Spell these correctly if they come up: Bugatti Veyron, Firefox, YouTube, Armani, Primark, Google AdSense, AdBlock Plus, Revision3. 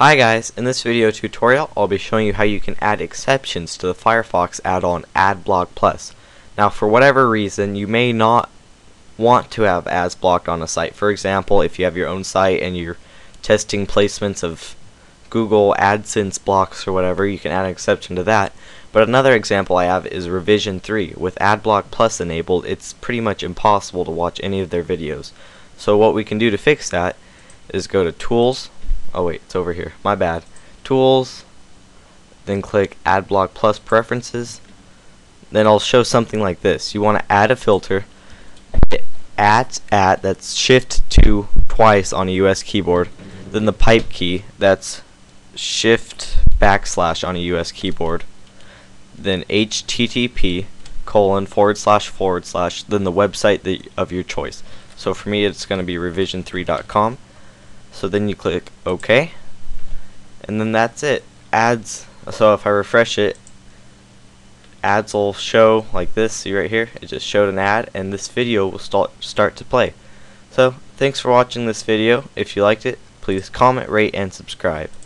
Hi guys, in this video tutorial I'll be showing you how you can add exceptions to the Firefox add-on AdBlock Plus. Now for whatever reason you may not want to have ads blocked on a site. For example, if you have your own site and you're testing placements of Google AdSense blocks or whatever, you can add an exception to that. But another example I have is Revision3. With AdBlock Plus enabled, it's pretty much impossible to watch any of their videos. So what we can do to fix that is go to Tools. Oh wait, it's over here, my bad. Tools, then click AdBlock Plus Preferences. Then I'll show something like this. You want to add a filter, hit at, that's shift 2 twice on a US keyboard, then the pipe key, that's shift / on a US keyboard, then http:// then the website of your choice. So for me it's going to be revision3.com. So then you click OK, and then that's it. Ads, so if I refresh it, ads will show like this. See right here, it just showed an ad, and this video will start to play. So thanks for watching this video. If you liked it, please comment, rate, and subscribe.